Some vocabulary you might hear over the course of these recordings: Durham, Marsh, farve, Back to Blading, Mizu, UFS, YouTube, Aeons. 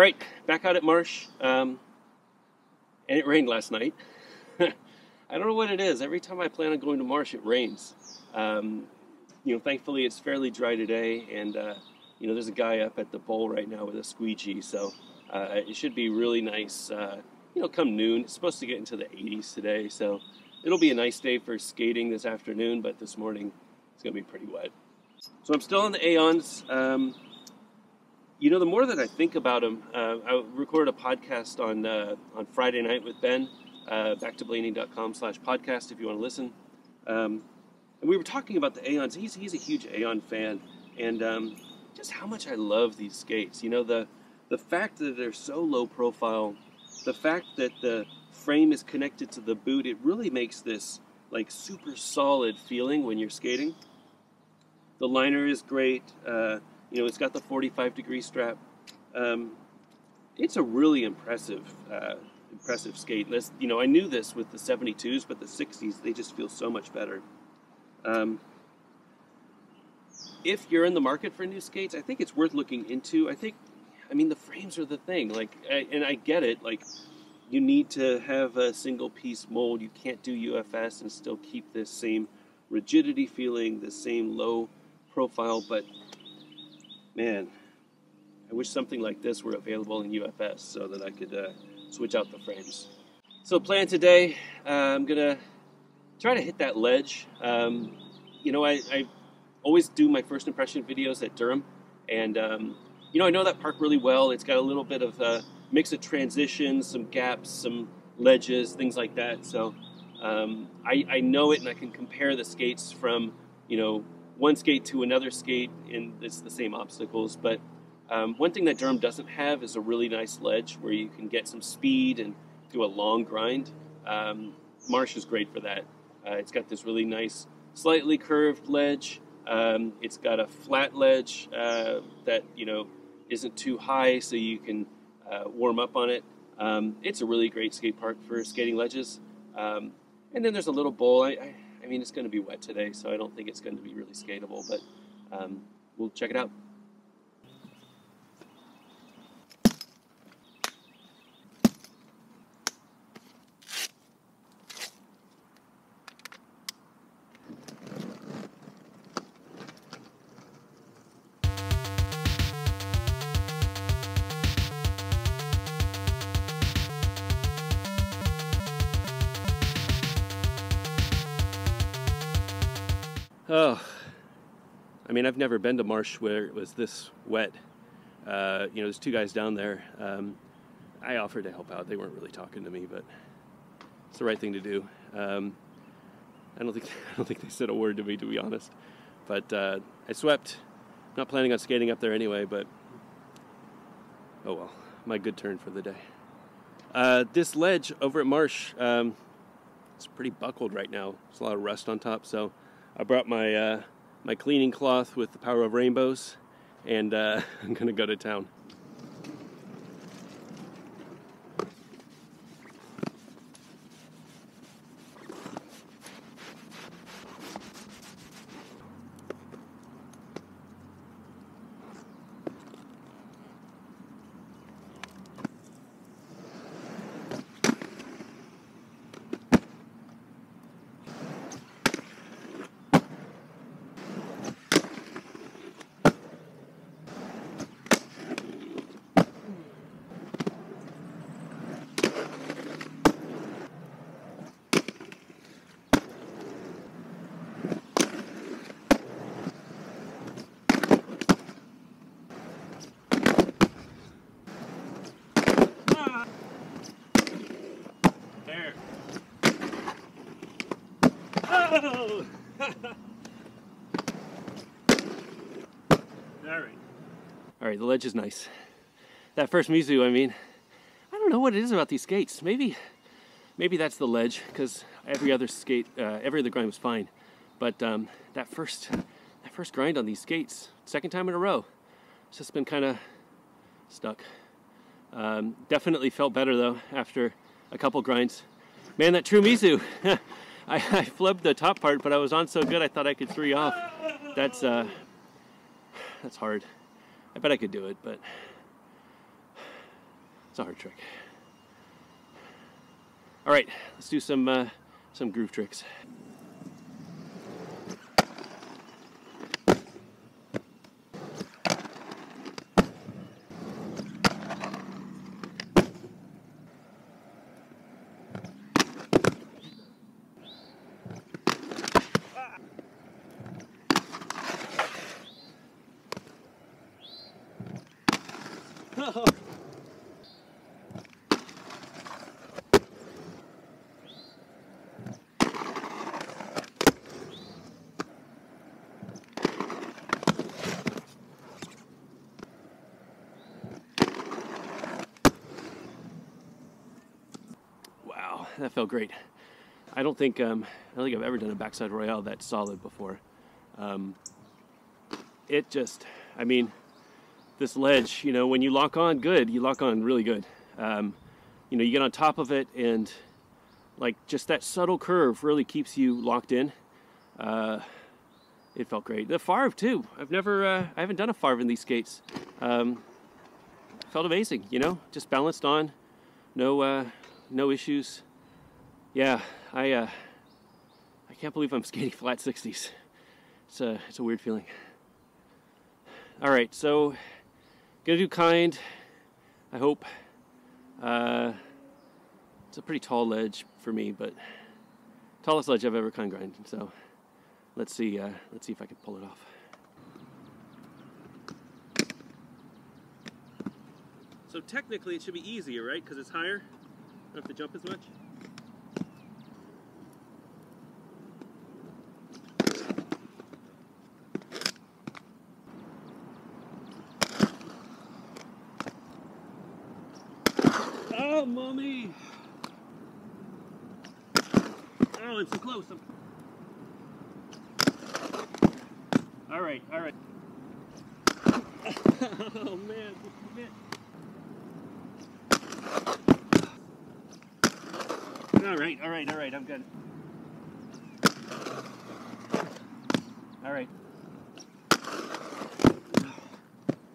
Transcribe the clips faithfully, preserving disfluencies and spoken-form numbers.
All right, back out at Marsh, um, and it rained last night. I don't know what it is. Every time I plan on going to Marsh, it rains. Um, you know, thankfully it's fairly dry today, and uh, you know, there's a guy up at the bowl right now with a squeegee, so uh, it should be really nice. Uh, you know, come noon, it's supposed to get into the eighties today, so it'll be a nice day for skating this afternoon, but this morning it's gonna be pretty wet. So I'm still on the Aeons. Um, You know, the more that I think about them, uh, I recorded a podcast on uh, on Friday night with Ben, uh, back to blading dot com slash podcast if you want to listen. Um, and we were talking about the Aeons. He's, he's a huge Aeon fan, and um, just how much I love these skates. You know, the, the fact that they're so low profile, the fact that the frame is connected to the boot, it really makes this like super solid feeling when you're skating. The liner is great. Uh, You know, it's got the forty-five degree strap. Um, it's a really impressive, uh, impressive skate. Let's, you know, I knew this with the seventy-twos, but the sixties, they just feel so much better. Um, if you're in the market for new skates, I think it's worth looking into. I think, I mean, the frames are the thing. Like, I, and I get it. Like, you need to have a single piece mold. You can't do U F S and still keep this same rigidity feeling, the same low profile, but man, I wish something like this were available in U F S so that I could uh, switch out the frames. So plan today, uh, I'm gonna try to hit that ledge. Um, you know, I, I always do my first impression videos at Durham, and um, you know, I know that park really well. It's got a little bit of a mix of transitions, some gaps, some ledges, things like that. So um, I, I know it, and I can compare the skates from, you know, one skate to another skate, and it's the same obstacles. But um, one thing that Durham doesn't have is a really nice ledge where you can get some speed and do a long grind. Um, Marsh is great for that. Uh, it's got this really nice, slightly curved ledge. Um, it's got a flat ledge uh, that, you know, isn't too high, so you can uh, warm up on it. Um, it's a really great skate park for skating ledges. Um, and then there's a little bowl. I, I, I mean, it's going to be wet today, so I don't think it's going to be really skatable, but um, we'll check it out. Oh, I mean, I've never been to Marsh where it was this wet. Uh, you know, there's two guys down there. Um, I offered to help out. They weren't really talking to me, but it's the right thing to do. Um, I don't think I don't think they said a word to me, to be honest. But uh, I swept. I'm not planning on skating up there anyway, but oh well, my good turn for the day. Uh, this ledge over at Marsh, um, it's pretty buckled right now. There's a lot of rust on top, so I brought my uh, my cleaning cloth with the power of rainbows, and uh, I'm gonna go to town. Oh! Alright. Alright, the ledge is nice. That first Mizu, I mean, I don't know what it is about these skates. Maybe maybe that's the ledge, because every other skate, uh, every other grind was fine. But um, that first that first grind on these skates, second time in a row, it's just been kind of stuck. Um, definitely felt better, though, after a couple grinds. Man, that true Mizu! I, I flubbed the top part, but I was on so good I thought I could three off. That's uh, that's hard. I bet I could do it, but It's a hard trick. All right, let's do some uh, some groove tricks. Wow, that felt great. I don't think um, I don't think I've ever done a backside royale that solid before. Um, it just, I mean. This ledge, you know, when you lock on good, you lock on really good. Um, you know, you get on top of it, and like just that subtle curve really keeps you locked in. Uh, it felt great. The farve too. I've never, uh, I haven't done a farve in these skates. Um, felt amazing. You know, just balanced on, no, uh, no issues. Yeah, I, uh, I can't believe I'm skating flat sixties. It's a, it's a weird feeling. All right, so. Gonna do kind, I hope. Uh, it's a pretty tall ledge for me, but tallest ledge I've ever kind grinded. So let's see. Uh, let's see if I can pull it off. So technically, it should be easier, right? Because it's higher. I don't have to jump as much. Oh, mommy! Oh, it's so close. I'm... All right, all right. Oh man, all right, all right, all right. I'm good. All right.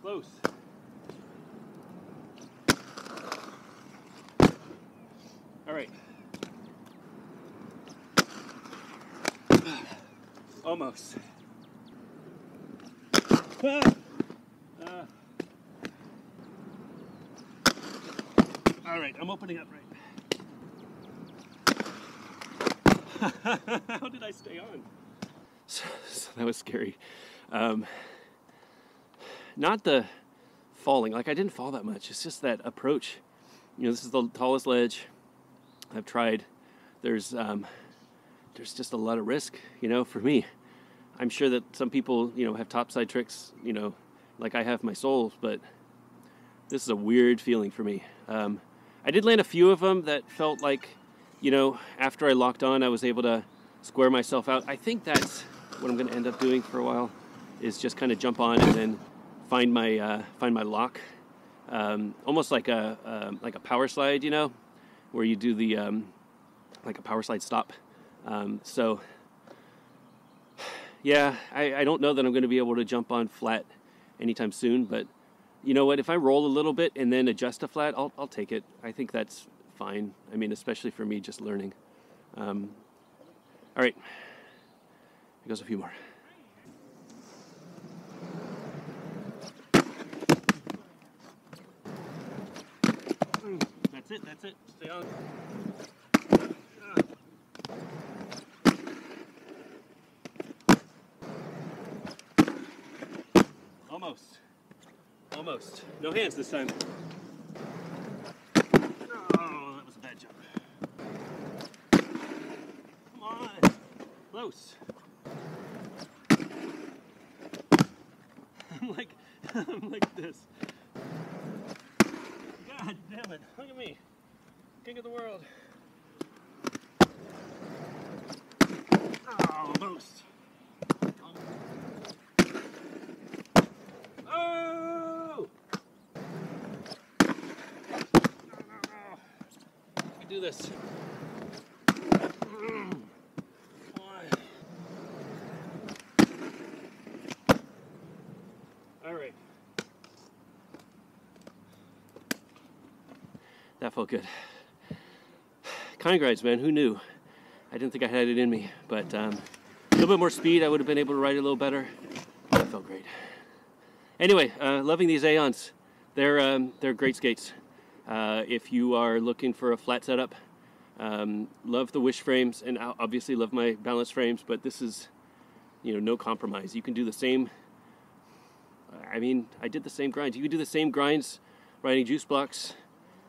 Close. All right. Almost. Ah. Uh. All right, I'm opening up right. How did I stay on? So, so that was scary. Um, not the falling. Like, I didn't fall that much. It's just that approach. You know, this is the tallest ledge I've tried. There's um, there's just a lot of risk, you know, for me. I'm sure that some people, you know, have topside tricks, you know, like I have my soul, but this is a weird feeling for me. Um, I did land a few of them that felt like, you know, after I locked on, I was able to square myself out. I think that's what I'm going to end up doing for a while, is just kind of jump on and then find my uh, find my lock, um, almost like a uh, like a power slide, you know, where you do the um, like a power slide stop. Um, so yeah, I, I don't know that I'm going to be able to jump on flat anytime soon, but you know what, if I roll a little bit and then adjust to flat, I'll, I'll take it. I think that's fine. I mean, especially for me just learning. Um, all right, here goes a few more. That's it, that's it. Stay on. Almost. Almost. No hands this time. Oh, that was a bad jump. Come on. Close. I'm like, I'm like this. God damn it, look at me. King of the world. Oh, almost. Oh! No, no, no. I can do this. All right. That felt good. Kind grinds, man, who knew? I didn't think I had it in me, but um, a little bit more speed, I would have been able to ride it a little better. That felt great. Anyway, uh, loving these Aeons. They're, um, they're great skates. Uh, if you are looking for a flat setup, um, love the Wish frames, and obviously love my balance frames, but this is, you know, no compromise. You can do the same, I mean, I did the same grinds. You can do the same grinds riding juice blocks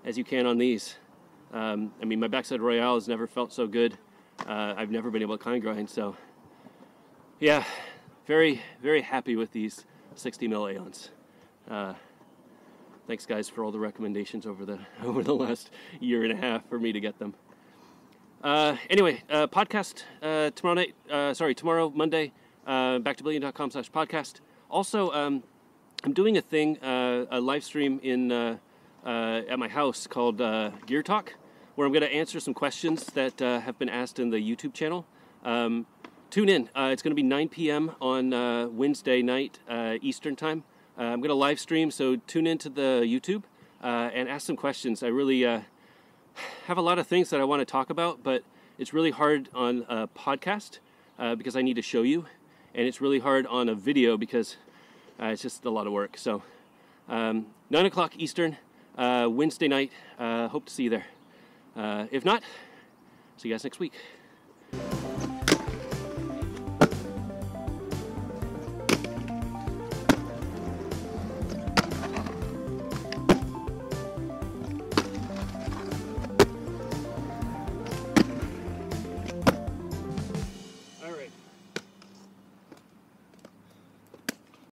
as you can on these. Um, I mean, my backside Royale has never felt so good. Uh, I've never been able to kind grind, so yeah, very, very happy with these sixty mil Aeons. Uh, thanks guys for all the recommendations over the over the last year and a half for me to get them. Uh, anyway, uh, podcast uh, tomorrow night. Uh, sorry, tomorrow Monday. Uh, back to blading dot com slash podcast. Also, um, I'm doing a thing, uh, a live stream in uh, uh, at my house called uh, Gear Talk, where I'm going to answer some questions that uh, have been asked in the YouTube channel. Um, tune in. Uh, it's going to be nine p m on uh, Wednesday night uh, Eastern time. Uh, I'm going to live stream, so tune into the YouTube uh, and ask some questions. I really uh, have a lot of things that I want to talk about, but it's really hard on a podcast uh, because I need to show you, and it's really hard on a video because uh, it's just a lot of work. So um, nine o'clock Eastern, uh, Wednesday night. Uh, hope to see you there. Uh, if not, see you guys next week.